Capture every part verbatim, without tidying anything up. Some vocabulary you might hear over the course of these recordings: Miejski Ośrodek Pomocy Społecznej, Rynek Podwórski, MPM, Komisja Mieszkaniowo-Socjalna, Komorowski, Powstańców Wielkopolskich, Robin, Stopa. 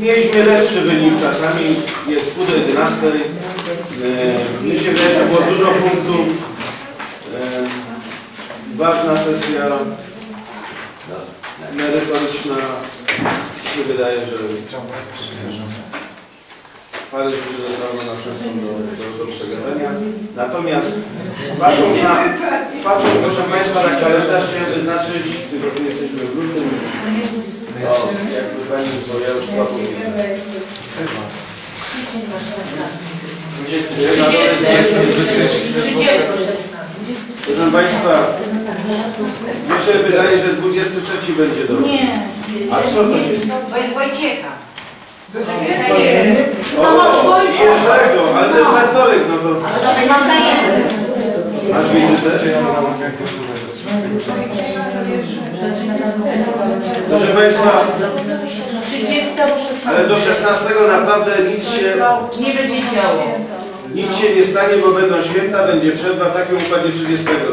Mieliśmy lepszy wynik, czasami jest pół do jedenastu. Mi się wydaje, że było dużo punktów. Ważna sesja, merytoryczna. Mi się wydaje, że parę rzeczy zostało następną do, do, do przegadania. Natomiast patrząc na, patrząc, proszę Państwa, na kalendarz chciałem wyznaczyć, tylko tu jesteśmy w lutym. No, jak to pani, bo ja już słabo nie wiem. Proszę Państwa, mi się wydaje, że dwudziesty trzeci będzie dobry. A co to się stało? To jest Wojciecha. No, to pierwszego, ale to jest na wtorek, no to... Masz wizytę? Proszę Państwa, ale do szesnastego naprawdę nic się nie będzie działo. Nic się nie stanie, bo będą święta, będzie przerwa w takim układzie trzydziestego.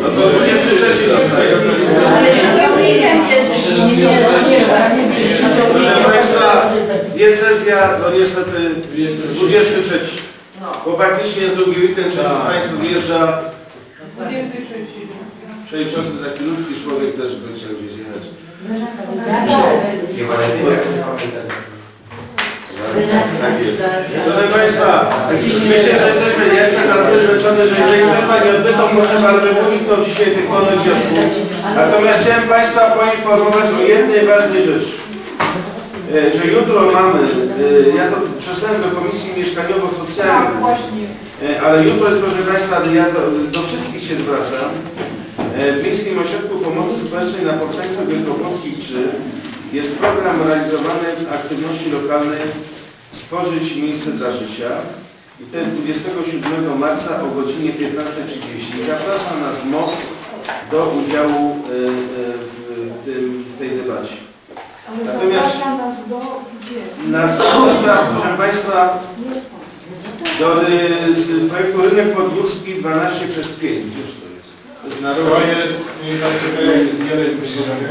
No to dwudziesty trzeci zostaje. Ale weekend jest. Proszę Państwa, diecezja, no niestety dwudziesty trzeci. Bo faktycznie jest drugi weekend, czyli Państwo wjeżdża. Przejrzący taki ludzki człowiek też by chciał gdzieś jechać. Tak jest. Proszę Państwa, myślę, że jesteśmy, ja jestem na tyle zmęczony, że jeżeli ktoś ma nieodbytą potrzebę, ale bym uniknął dzisiaj tych wolnych wiosków. Natomiast chciałem Państwa poinformować o jednej ważnej rzeczy. Że jutro mamy, ja to przesłałem do Komisji Mieszkaniowo-Socjalnej, ale jutro jest, proszę Państwa, ja do, do wszystkich się zwracam. W Miejskim Ośrodku Pomocy Społecznej na Powstańców Wielkopolskich trzy jest program realizowany w aktywności lokalnej Stworzyć Miejsce dla Życia i to jest dwudziestego siódmego marca o godzinie piętnastej trzydzieści. Zapraszam nas moc do udziału w, tym, w tej debacie. Natomiast nas zaprasza, proszę Państwa, do projektu Rynek Podwórski dwanaście przez pięć. To jest na rower. To jest, nie da się z jednej wyślizgania.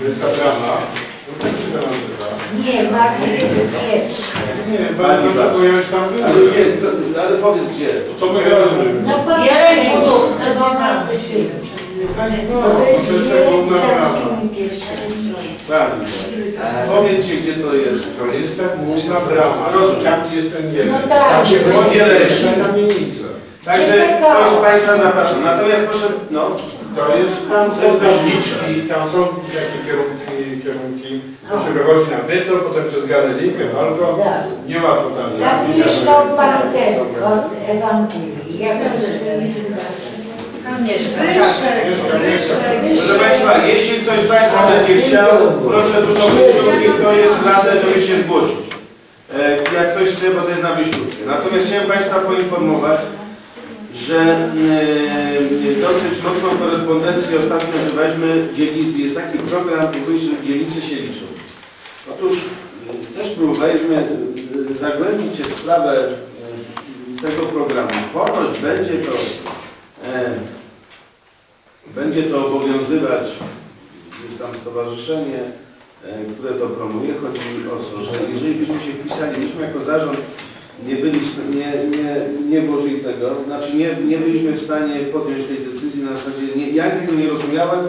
To jest katrana. Nie, Marki jest. Nie, Pani muszę pojechać tam wyżej. Ale powiedz gdzie. To my razem. No Pani Budów, to była Marki Świetna. Pani powiedzcie gdzie to jest. To jest ta główna brama. Rozumiem, tam gdzie jest ten jeden. Tam się podzieliliśmy kamienicę. Także ktoś z Państwa zapraszam. Natomiast proszę, no. To jest, tam są dośliczki, tam są takie kierunki, kierunki. Proszę wychodzi na metro, potem przez galerijkę, albo nie łatwo tam. Tam mieszkał Pan ten od Ewangelii. Ja tam mieszka. Proszę Państwa, jeśli ktoś z Państwa będzie chciał, proszę tu są wyciągi, kto jest radę, żeby się zgłosić. Jak ktoś chce, bo to jest na wyjściówkę. Natomiast chciałem Państwa poinformować, że e, dosyć mocną korespondencję ostatnio odbywaliśmy, jest taki program, że dzielnice się liczą. Otóż też próbowaliśmy zagłębić sprawę tego programu. Ponoć będzie to, e, będzie to obowiązywać, jest tam stowarzyszenie, e, które to promuje. Chodzi mi o to, że jeżeli byśmy się wpisali, byśmy jako zarząd Nie, byli, nie, nie, nie włożyli tego, znaczy nie, nie byliśmy w stanie podjąć tej decyzji na zasadzie, nie, ja tego nie rozumiałem,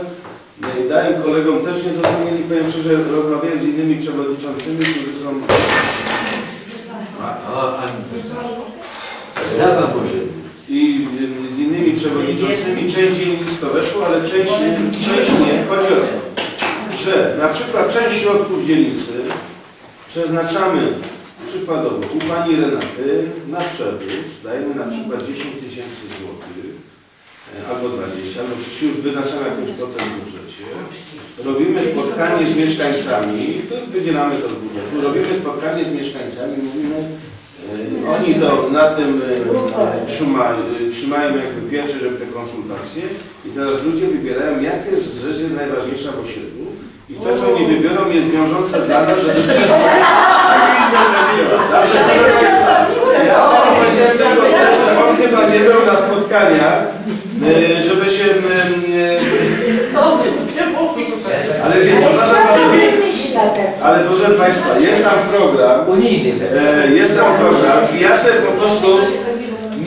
dałem kolegom też nie zrozumieli, powiem szczerze, rozmawiałem z innymi przewodniczącymi, którzy są... I z innymi przewodniczącymi część dziennic to weszło, ale część, część nie, chodzi o to, że na przykład część środków dzielnicy przeznaczamy przykładowo u Pani Renaty na przewóz dajemy na przykład dziesięć tysięcy złotych albo dwadzieścia, no przecież już wyznaczamy jakąś kwotę w budżecie. Robimy spotkanie z mieszkańcami, wydzielamy to z budżetu, robimy spotkanie z mieszkańcami, mówimy, oni to na tym trzymają, trzymają jakby pieczy, żeby te konsultacje i teraz ludzie wybierają, jaka jest rzecz jest najważniejsza w osiedlu i to, co oni wybiorą, jest wiążące dla nas, żeby wszystko. Znaczy, ja powiedziałem tylko to, że on chyba nie był na spotkaniach, żeby się Ale wiecie, ale proszę Państwa, jest tam program, e, jest tam program i ja sobie po prostu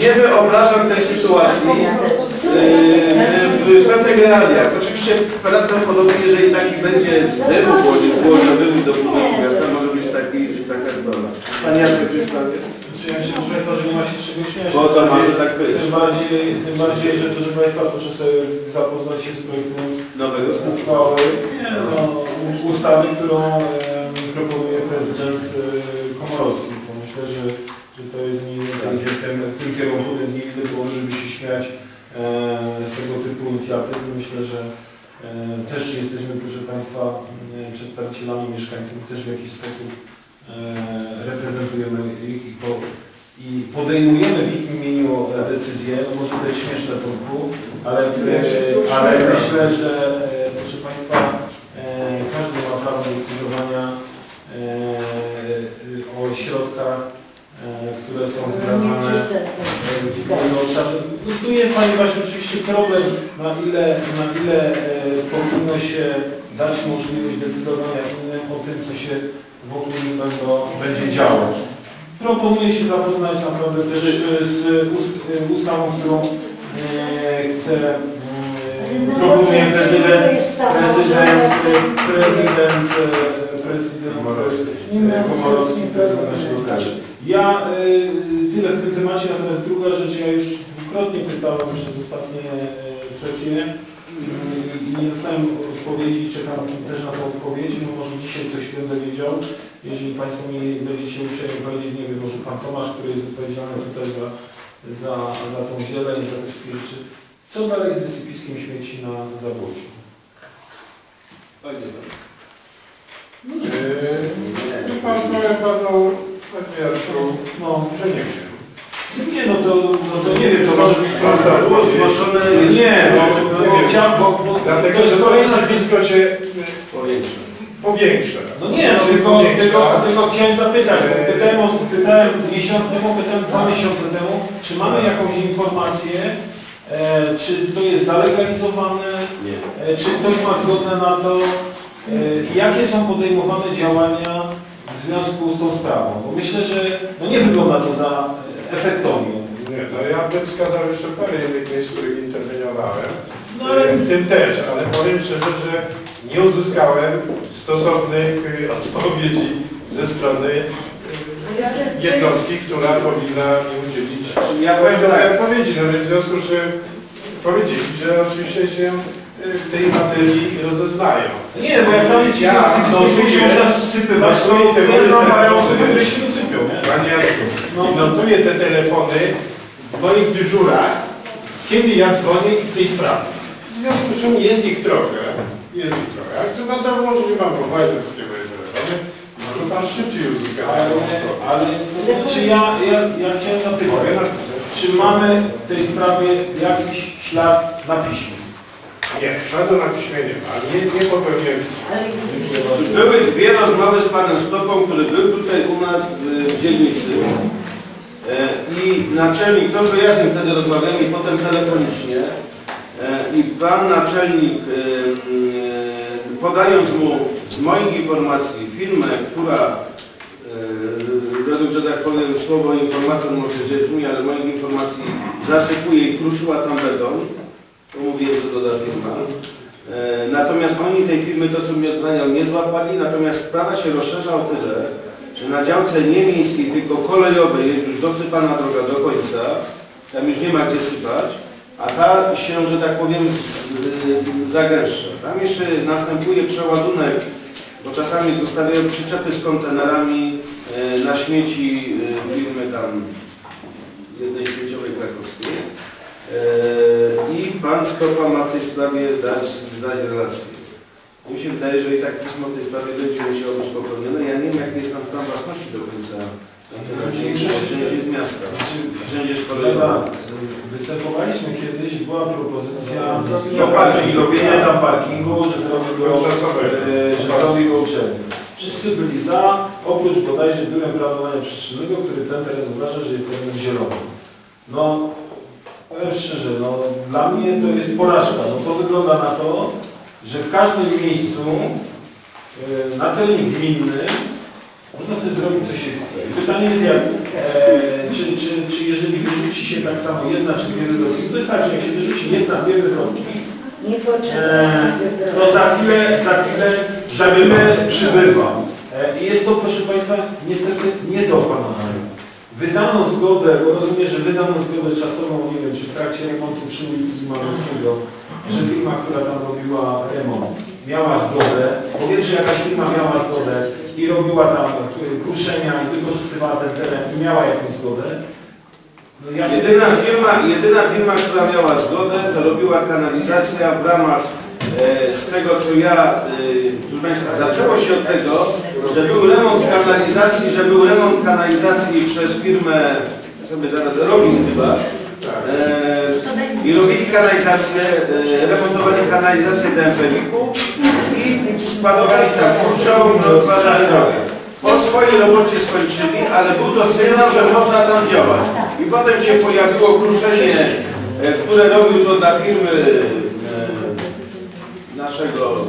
nie wyobrażam tej sytuacji e, w pewnych realiach. Oczywiście prawdopodobnie, jeżeli taki będzie wymóg, bo że wymóg do budynku miasta może być taki, taka zdolna. Pan Jacek, jest tam jest? Ja się, proszę Państwa, że nie ma się z czego śmiać. Bo to może tak być. Tym bardziej, tym bardziej, że proszę Państwa, proszę sobie zapoznać się z projektem nowego uchwały, nie, no, ustawy, którą e, proponuje prezydent e, Komorowski. Bo myślę, że, że to jest mniej więcej w tym kierunku, więc nie widzę powodu, żeby się śmiać e, z tego typu inicjatyw. Myślę, że e, też jesteśmy, proszę Państwa, e, przedstawicielami mieszkańców, też w jakiś sposób reprezentujemy ich i podejmujemy w ich imieniu decyzje, no może być śmieszne punktu, ale, ale myślę, że proszę Państwa, każdy ma prawo do decydowania o środkach, które są wydawane w danym obszarze. No, tu jest właśnie oczywiście problem, na ile, na ile powinno się dać możliwość decydowania innym o tym, co się wokół innego będzie działać. Proponuję się zapoznać naprawdę też z ust, ustawą, którą e, chcę e, proponuje prezydent, prezydent, prezydent, prezydent Komorowski, prezydent naszego kraju. Ja e, tyle w tym temacie, natomiast druga rzecz, ja już dwukrotnie pytałem przez ostatnie sesje i nie dostałem odpowiedzi, czekam też na tą odpowiedź, no może dzisiaj coś będę wiedział. Jeżeli Państwo mi będziecie musieli powiedzieć, nie wiem, może Pan Tomasz, który jest odpowiedzialny tutaj za, za, za tą zieleń, za te wszystkie rzeczy. Co dalej z wysypiskiem śmieci na Zawłociu? Panie Pan. Powiem Panu, Panie Jacku, no, że nie wiem. Nie, no to, no to nie wiem, to może było zgłoszone, jest... Nie, no, nie chciałem, bo, bo, bo dlatego, to jest kolejne nazwisko się powiększa. Powiększa. No nie, no, tylko, tylko, tylko chciałem zapytać, bo pytałem, pytałem miesiąc temu, pytałem dwa miesiące temu, czy mamy jakąś informację, e, czy to jest zalegalizowane, e, czy ktoś ma zgodę na to, e, jakie są podejmowane działania w związku z tą sprawą, bo myślę, że no nie wygląda to za... efektownie. Nie, no ja bym wskazał jeszcze parę innych miejsc, w których interweniowałem, no ale... w tym też, ale powiem szczerze, że nie uzyskałem stosownych odpowiedzi ze strony jednostki, która powinna mi udzielić odpowiedzi. Ja no więc w związku z czym powiedzieli, że oczywiście się w tej materii rozeznają. Nie, bo jak tam jest ja, no, oczywiście można wsypywać, to nie znamają osoby, się nie sypią. Panie Jacku. I notuję te telefony w moich dyżurach, kiedy ja dzwonię i w tej sprawie. W związku z czym jest ich trochę, jest ich trochę. Jak chcę pan tam włączyć, mam po wojewódzkie moje telefony, może pan szybciej uzyska. Ale, ale czy ja, ja, ja chciałem zapytać, czy mamy w tej sprawie jakiś ślad na piśmie? Nie, śladu na piśmie nie ma, nie, nie popełniłem. Czy były dwie rozmowy z panem Stopą, który był tutaj u nas w dzielnicy? I naczelnik, to co ja z nim wtedy rozmawiałem i potem telefonicznie, i pan naczelnik, podając mu z moich informacji firmę, która według, że tak powiem, słowo informator może rzecz mi, ale moich informacji zasypuje i kruszyła tam beton, to mówiłem, że doda firma. Natomiast oni tej firmy, to co mi odzwaniał, nie złapali, natomiast sprawa się rozszerza o tyle, że na działce nie miejskiej, tylko kolejowej jest już dosypana droga do końca, tam już nie ma gdzie sypać, a ta się, że tak powiem, z, y, zagęszcza. Tam jeszcze następuje przeładunek, bo czasami zostawiają przyczepy z kontenerami y, na śmieci y, firmy tam jednej śmieciowej krakowskiej. Y, I pan Stopa ma w tej sprawie dać, dać relację. Mi się wydaje, że i tak pismo w tej sprawie będzie musiało być popełnione. Ja nie wiem, jak jest tam stan własności do końca. Część jest miasta, część jest kolejna. Występowaliśmy kiedyś, była propozycja robienia na parkingu, że zrobił go uprzednio. Wszyscy byli za, oprócz bodajże byłem planowania przestrzennego, który ten teren uważa, że jest terenem zielonym. No, powiem szczerze, no, dla mnie to jest porażka. No, to wygląda na to, że w każdym miejscu na terenie gminy można sobie zrobić, co się chce. I pytanie jest, jak, e, czy, czy, czy jeżeli wyrzuci się tak samo jedna czy dwie wyrobki, wystarczy, jak się wyrzuci jedna, dwie wyrobki, e, to za chwilę, za chwilę przebywa, przybywa. I e, jest to, proszę Państwa, niestety niedokonane. Wydano zgodę, bo rozumiem, że wydano zgodę czasową, nie wiem, czy w trakcie remontu przy ulicy Komorowskiego, że firma, która tam robiła remont, miała zgodę, bo wiesz, że jakaś firma miała zgodę i robiła tam kruszenia i wykorzystywała ten teren i miała jakąś zgodę. No ja jedyna, sobie... firma, jedyna firma, która miała zgodę, to robiła kanalizacja w ramach e, z tego, co ja... E, Państwa, zaczęło się od tego, że był remont kanalizacji, że był remont kanalizacji przez firmę, sobie zaraz, Robin chyba, e, i robili kanalizację, e, remontowali kanalizację do M P M-u i składowali tam kurczą i odtwarzali drogę. Po swojej robocie skończyli, ale był to sygnał, że można tam działać. I potem się pojawiło kruszenie, e, które robił to dla firmy e, naszego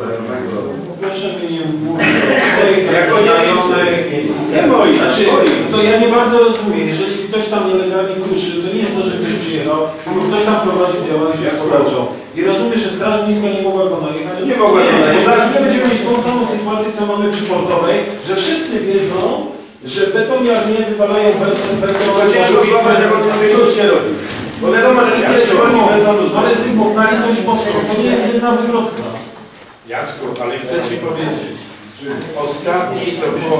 znajomego. Proszę mi nie mówić o nie boi, znaczy, to ja nie bardzo rozumiem, jeżeli ktoś tam nielegalnie kruszy, to nie jest to, że ktoś przyjechał, bo ktoś tam prowadził działalność gospodarczą. I rozumiesz, że Straż Miejska nie mogła go najechać? Nie mogła go najechać. Bo zaraz będziemy mieć tą samą sytuację, co mamy przy Portowej, że wszyscy wiedzą, że betoniarnie wywalają beton, beton, to ciężko złapać, jak on już nie robi. Bo wiadomo, że nie jest schodzi betonu, ale jest im pognali dość mocno, to nie jest jedna wywrotka. Jacku, ale chcę Ci powiedzieć, że ostatni to było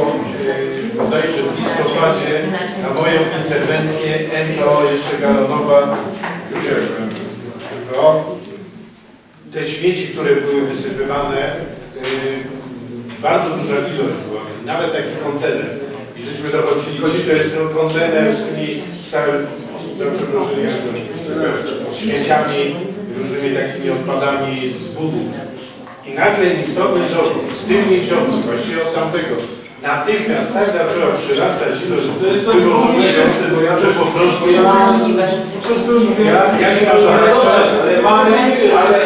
bodajże w listopadzie na moją interwencję N P O jeszcze Galonowa, już jakbym tylko te śmieci, które były wysypywane, yy, bardzo duża ilość była, nawet taki kontener. I żeśmy dochodzili, czy to jest ten kontener z tymi całym, za przeproszeniem, z śmieciami, różnymi takimi odpadami z budów. I nagle listowy rząd, z tym miesiącu, właściwie od tamtego, natychmiast tak zaczęła przyrastać ilość wyborów, bo ja że po prostu ja ja się proszę, ale mamy, ale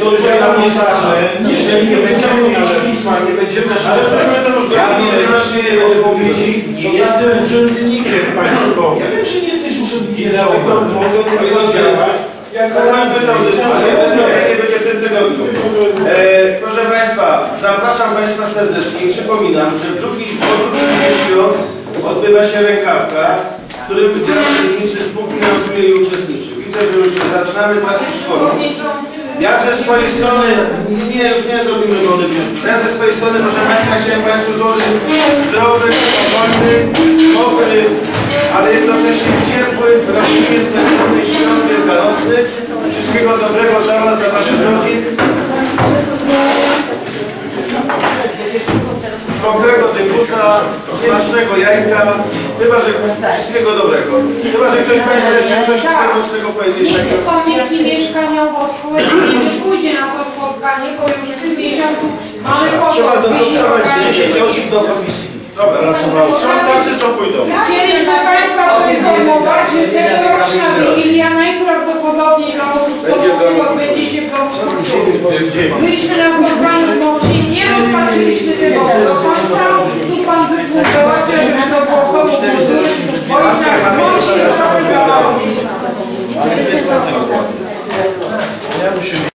to co ja nam nie zacznę, jeżeli nie będziemy już pisma, nie będziemy szerzyć, ja nieznacznie odpowiedzi, nie jestem urzędnikiem państwowym. Ja wiem, że nie jesteś urzędnikiem, ale mogę tylko działać. Jak zakończmy tą dyskusję, to nie będzie w tym tygodniu. E, proszę Państwa, zapraszam Państwa serdecznie i przypominam, że w drugi, po drugim dniu świąt odbywa się rękawka, w którym Minister współfinansuje i uczestniczy. Widzę, że już zaczynamy tracić chorą. Ja ze swojej strony, nie, już nie zrobimy wody wniosków. Ja ze swojej strony, proszę Państwa, chciałem Państwu złożyć zdrowy, spokojny, dobry, ale jednocześnie ciepły, rodzinie spędzony i świąt wielkanocnych. Wszystkiego dobrego dla Was, dla Waszych rodzin. Mokrego tygusa, smacznego jajka, chyba że wszystkiego dobrego. Chyba że ktoś z Państwa jeszcze coś chce z tego powiedzieć. Nikt z Komisji Mieszkaniowo-Społecznej nie wychodzi na to spotkanie, bo już w tym miesiącu mamy ponad dziesięć osób do komisji. Dobra, są tacy, co pójdą. Chcieliśmy Państwa poinformować, że tegoroczna Wigilia najprawdopodobniej dla osób, co do będzie się w domu kultury. Byliśmy na spotkaniu w Mokrze i nie rozpatrzyliśmy tego do końca. Tu Pan zwykł załatwia, żeby to było w domu kultury, bo jednak w Mokrze to była.